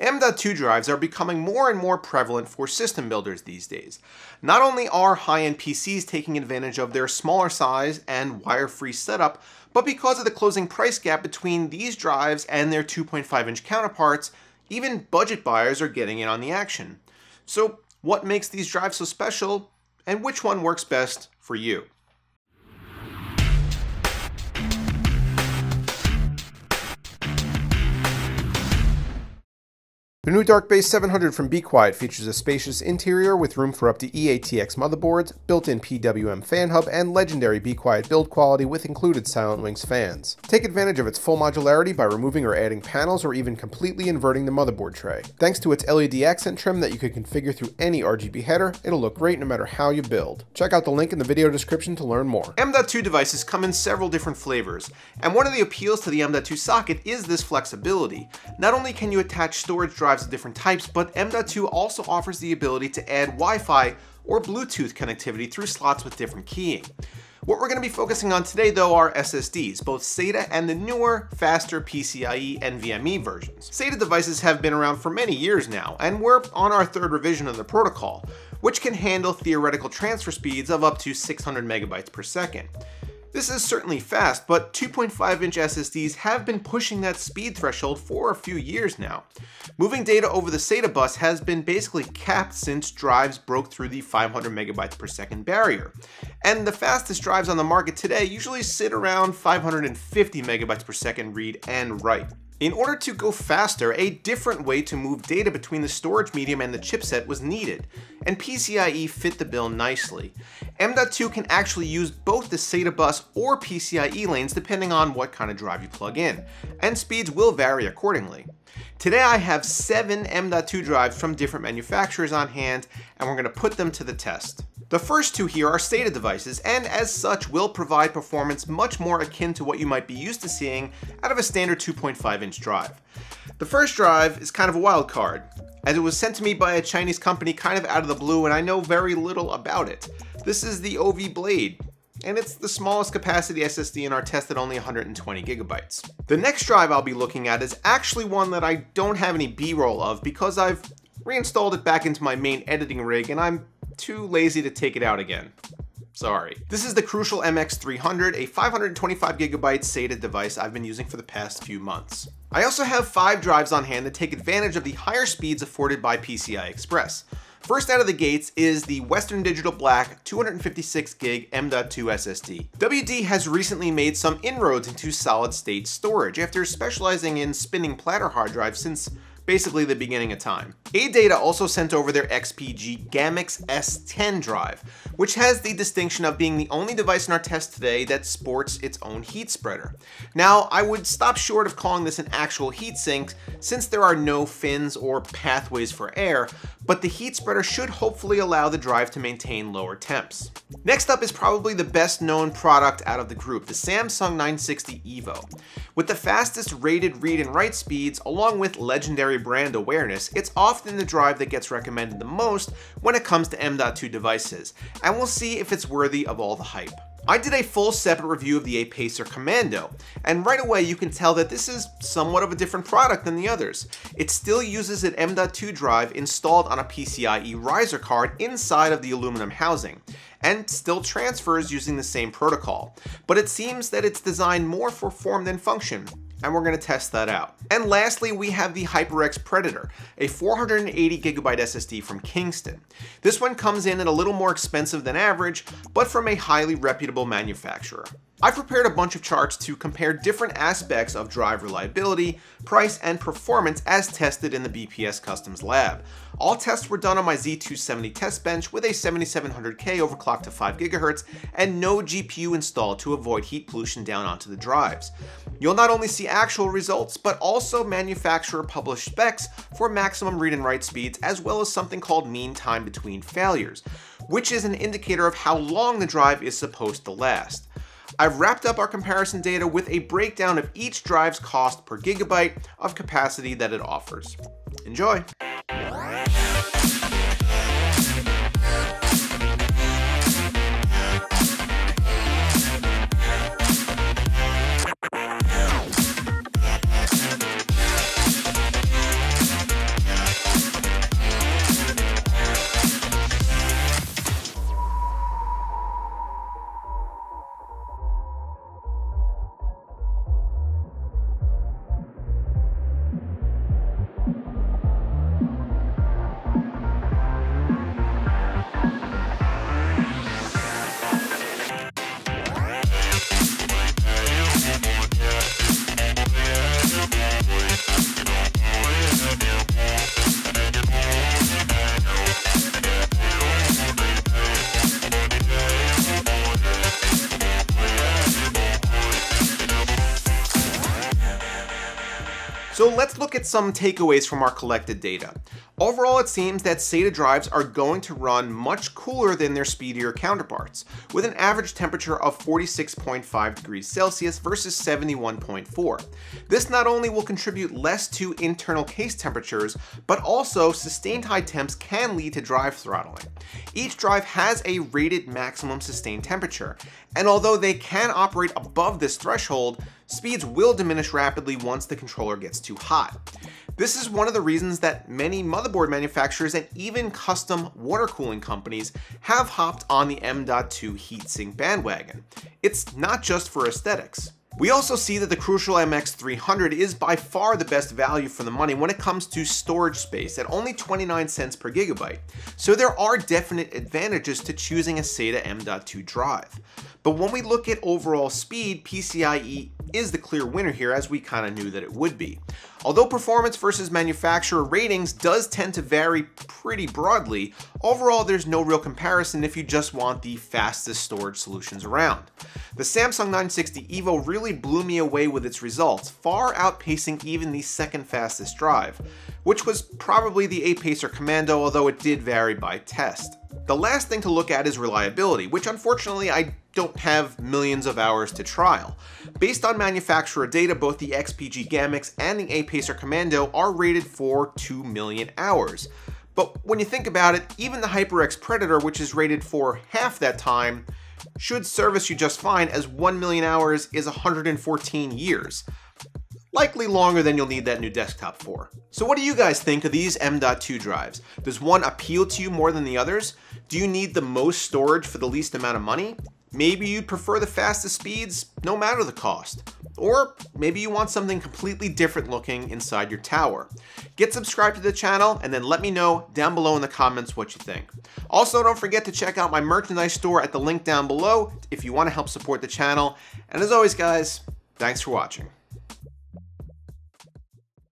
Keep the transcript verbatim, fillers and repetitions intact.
M dot two drives are becoming more and more prevalent for system builders these days. Not only are high-end P Cs taking advantage of their smaller size and wire-free setup, but because of the closing price gap between these drives and their two point five inch counterparts, even budget buyers are getting in on the action. So what makes these drives so special, and which one works best for you? The new Dark Base seven hundred from Be Quiet features a spacious interior with room for up to E A T X motherboards, built-in P W M fan hub, and legendary Be Quiet build quality with included Silent Wings fans. Take advantage of its full modularity by removing or adding panels or even completely inverting the motherboard tray. Thanks to its L E D accent trim that you can configure through any R G B header, it'll look great no matter how you build. Check out the link in the video description to learn more. M dot two devices come in several different flavors, and one of the appeals to the M dot two socket is this flexibility. Not only can you attach storage drives of different types, but M dot two also offers the ability to add Wi-Fi or Bluetooth connectivity through slots with different keying. What we're going to be focusing on today though are S S Ds, both SATA and the newer, faster PCIe NVMe versions. SATA devices have been around for many years now, and we're on our third revision of the protocol, which can handle theoretical transfer speeds of up to six hundred megabytes per second. This is certainly fast, but two point five inch S S Ds have been pushing that speed threshold for a few years now. Moving data over the SATA bus has been basically capped since drives broke through the five hundred megabytes per second barrier. And the fastest drives on the market today usually sit around five hundred fifty megabytes per second read and write. In order to go faster, a different way to move data between the storage medium and the chipset was needed, and PCIe fit the bill nicely. M dot two can actually use both the SATA bus or PCIe lanes depending on what kind of drive you plug in, and speeds will vary accordingly. Today I have seven M dot two drives from different manufacturers on hand, and we're going to put them to the test. The first two here are SATA devices, and as such will provide performance much more akin to what you might be used to seeing out of a standard two point five inch drive. The first drive is kind of a wild card, as it was sent to me by a Chinese company kind of out of the blue, and I know very little about it. This is the O V Blade, and it's the smallest capacity S S D in our test at only one hundred twenty gigabytes. The next drive I'll be looking at is actually one that I don't have any B-roll of because I've reinstalled it back into my main editing rig, and I'm too lazy to take it out again. Sorry. This is the Crucial M X three hundred, a five hundred twenty-five gigabyte SATA device I've been using for the past few months. I also have five drives on hand that take advantage of the higher speeds afforded by PCI Express. First out of the gates is the Western Digital Black two hundred fifty-six gig M dot two S S D. W D has recently made some inroads into solid state storage after specializing in spinning platter hard drives since basically the beginning of time. Adata also sent over their X P G Gammix S ten drive, which has the distinction of being the only device in our test today that sports its own heat spreader. Now, I would stop short of calling this an actual heat sink since there are no fins or pathways for air, but the heat spreader should hopefully allow the drive to maintain lower temps. Next up is probably the best known product out of the group, the Samsung nine sixty Evo. With the fastest rated read and write speeds, along with legendary brand awareness, it's often the drive that gets recommended the most when it comes to M dot two devices, and we'll see if it's worthy of all the hype. I did a full separate review of the Apacer Commando, and right away you can tell that this is somewhat of a different product than the others. It still uses an M dot two drive installed on a PCIe riser card inside of the aluminum housing, and still transfers using the same protocol, but it seems that it's designed more for form than function, and we're going to test that out. And lastly, we have the HyperX Predator, a four hundred eighty gigabyte S S D from Kingston. This one comes in at a little more expensive than average, but from a highly reputable manufacturer. I've prepared a bunch of charts to compare different aspects of drive reliability, price, and performance as tested in the B P S Customs lab. All tests were done on my Z two seventy test bench with a seventy-seven hundred K overclocked to five gigahertz and no G P U installed to avoid heat pollution down onto the drives. You'll not only see actual results, but also manufacturer published specs for maximum read and write speeds, as well as something called mean time between failures, which is an indicator of how long the drive is supposed to last. I've wrapped up our comparison data with a breakdown of each drive's cost per gigabyte of capacity that it offers. Enjoy! So let's look at some takeaways from our collected data. Overall, it seems that SATA drives are going to run much cooler than their speedier counterparts, with an average temperature of forty-six point five degrees Celsius versus seventy-one point four. This not only will contribute less to internal case temperatures, but also sustained high temps can lead to drive throttling. Each drive has a rated maximum sustained temperature, and although they can operate above this threshold, speeds will diminish rapidly once the controller gets too hot. This is one of the reasons that many motherboard manufacturers and even custom water cooling companies have hopped on the M dot two heatsink bandwagon. It's not just for aesthetics. We also see that the Crucial M X three hundred is by far the best value for the money when it comes to storage space at only twenty-nine cents per gigabyte, so there are definite advantages to choosing a SATA M dot two drive. But when we look at overall speed, P C I E is the clear winner here, as we kind of knew that it would be. Although performance versus manufacturer ratings does tend to vary pretty broadly, overall there's no real comparison if you just want the fastest storage solutions around. The Samsung nine sixty Evo really blew me away with its results, far outpacing even the second fastest drive, which was probably the Apacer Commando, although it did vary by test. The last thing to look at is reliability, which unfortunately I don't have millions of hours to trial. Based on manufacturer data, both the X P G Gammix and the Apacer Commando are rated for two million hours. But when you think about it, even the HyperX Predator, which is rated for half that time, should service you just fine, as one million hours is one hundred fourteen years. Likely longer than you'll need that new desktop for. So what do you guys think of these M dot two drives? Does one appeal to you more than the others? Do you need the most storage for the least amount of money? Maybe you'd prefer the fastest speeds, no matter the cost. Or maybe you want something completely different looking inside your tower. Get subscribed to the channel and then let me know down below in the comments what you think. Also, don't forget to check out my merchandise store at the link down below if you want to help support the channel. And as always, guys, thanks for watching.